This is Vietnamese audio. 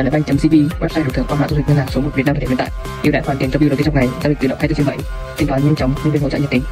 Vnbank.cb, website được thưởng qua mã giao dịch ngân hàng số 1 Việt Nam thời điểm hiện tại, ưu đãi hoàn tiền cho bill đầu tư trong ngày, giao dịch tự động 24/7, thanh toán nhanh chóng, nhân viên hỗ trợ nhiệt tình.